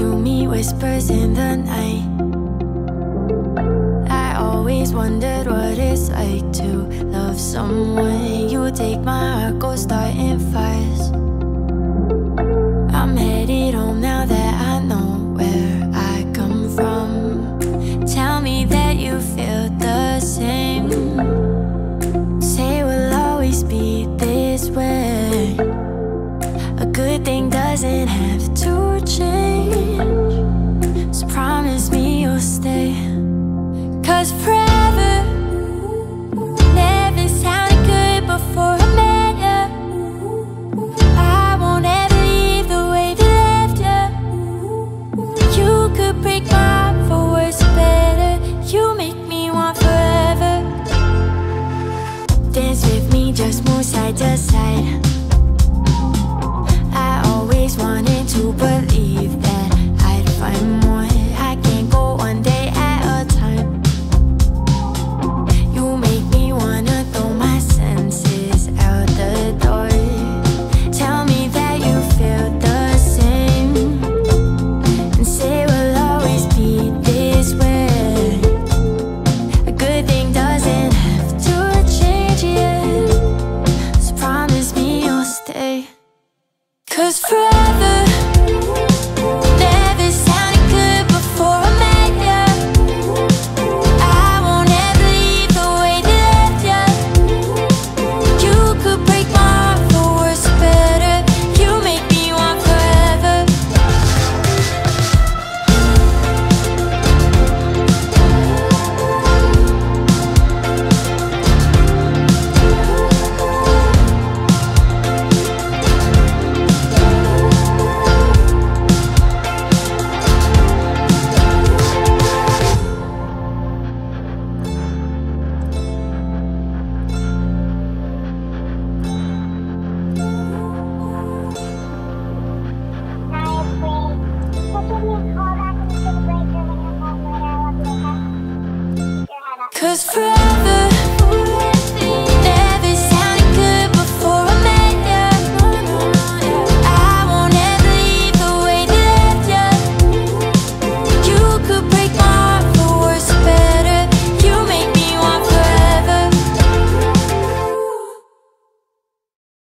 to me, whispers in the night. I always wondered what it's like to love someone. You take my heart, go starting fires. I'm headed home now that I know where I come from. Tell me that you feel the same. Say we'll always be this way. A good thing doesn't have to change. So promise me you'll stay. 'Cause forever never sounded good before I met her. I won't ever leave the way we left her. You could break my heart for worse or better. You make me want forever. Dance with me, just move side to side. Wanted to believe that I'd find more. I can't go one day at a time. You make me wanna throw my senses out the door. Tell me that you feel the same, and say we'll always be this way. A good thing doesn't have to change yet. So promise me you'll stay. 'Cause forever never sounded good before I met you. I won't ever leave the way they left you. You could break my heart for worse or better. You make me want forever. Cause